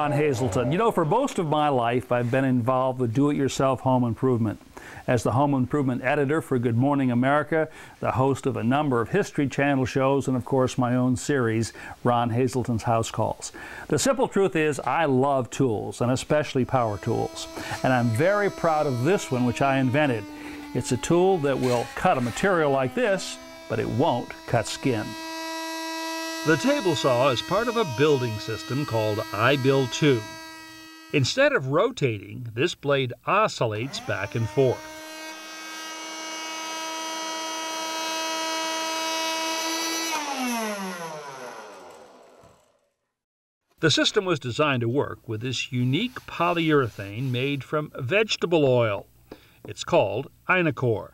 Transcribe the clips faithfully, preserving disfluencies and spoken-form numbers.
Ron Hazelton. You know, for most of my life, I've been involved with do-it-yourself home improvement. As the home improvement editor for Good Morning America, the host of a number of History Channel shows, and of course my own series, Ron Hazelton's House Calls. The simple truth is I love tools, and especially power tools. And I'm very proud of this one, which I invented. It's a tool that will cut a material like this, but it won't cut skin. The table saw is part of a building system called iBuild two. Instead of rotating, this blade oscillates back and forth. The system was designed to work with this unique polyurethane made from vegetable oil. It's called Innocore.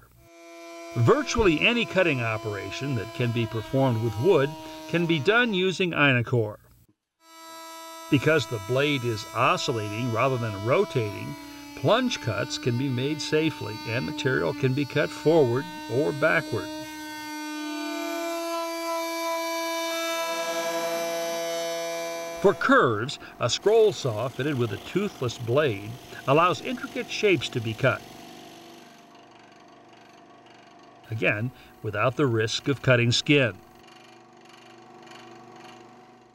Virtually any cutting operation that can be performed with wood can be done using Innocore. Because the blade is oscillating rather than rotating, plunge cuts can be made safely and material can be cut forward or backward. For curves, a scroll saw fitted with a toothless blade allows intricate shapes to be cut. Again, without the risk of cutting skin.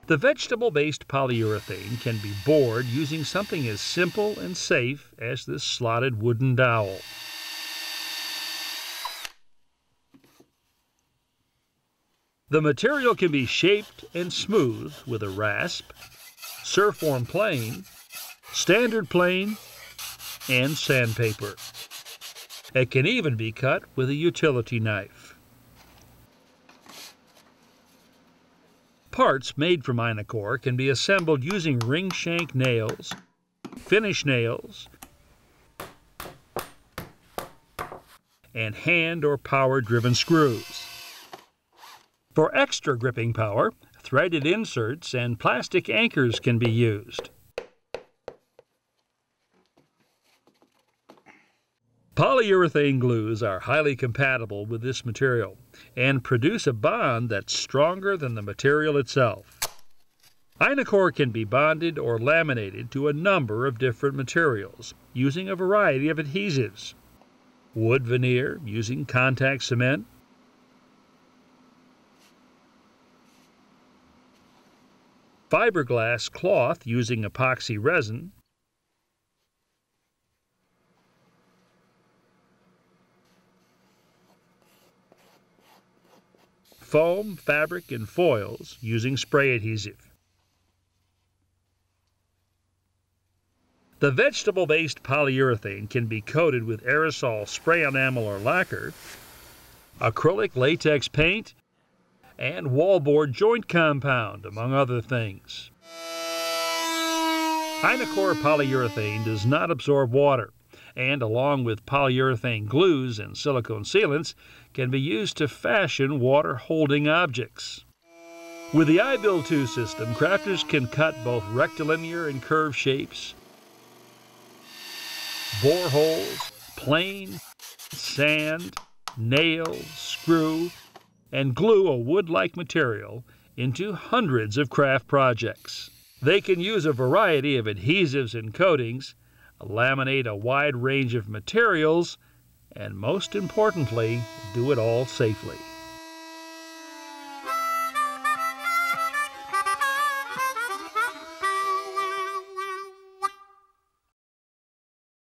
The vegetable-based polyurethane can be bored using something as simple and safe as this slotted wooden dowel. The material can be shaped and smoothed with a rasp, surform plane, standard plane, and sandpaper. It can even be cut with a utility knife. Parts made from Innocore can be assembled using ring shank nails, finish nails, and hand or power-driven screws. For extra gripping power, threaded inserts and plastic anchors can be used. Polyurethane glues are highly compatible with this material and produce a bond that's stronger than the material itself. Innocore can be bonded or laminated to a number of different materials using a variety of adhesives. Wood veneer using contact cement, fiberglass cloth using epoxy resin, foam, fabric, and foils using spray adhesive. The vegetable-based polyurethane can be coated with aerosol spray enamel or lacquer, acrylic latex paint, and wallboard joint compound, among other things. Innocore polyurethane does not absorb water, and along with polyurethane glues and silicone sealants, can be used to fashion water-holding objects. With the iBuild two system, crafters can cut both rectilinear and curved shapes, boreholes, plane, sand, nail, screw, and glue a wood-like material into hundreds of craft projects. They can use a variety of adhesives and coatings, laminate a wide range of materials, and most importantly, do it all safely.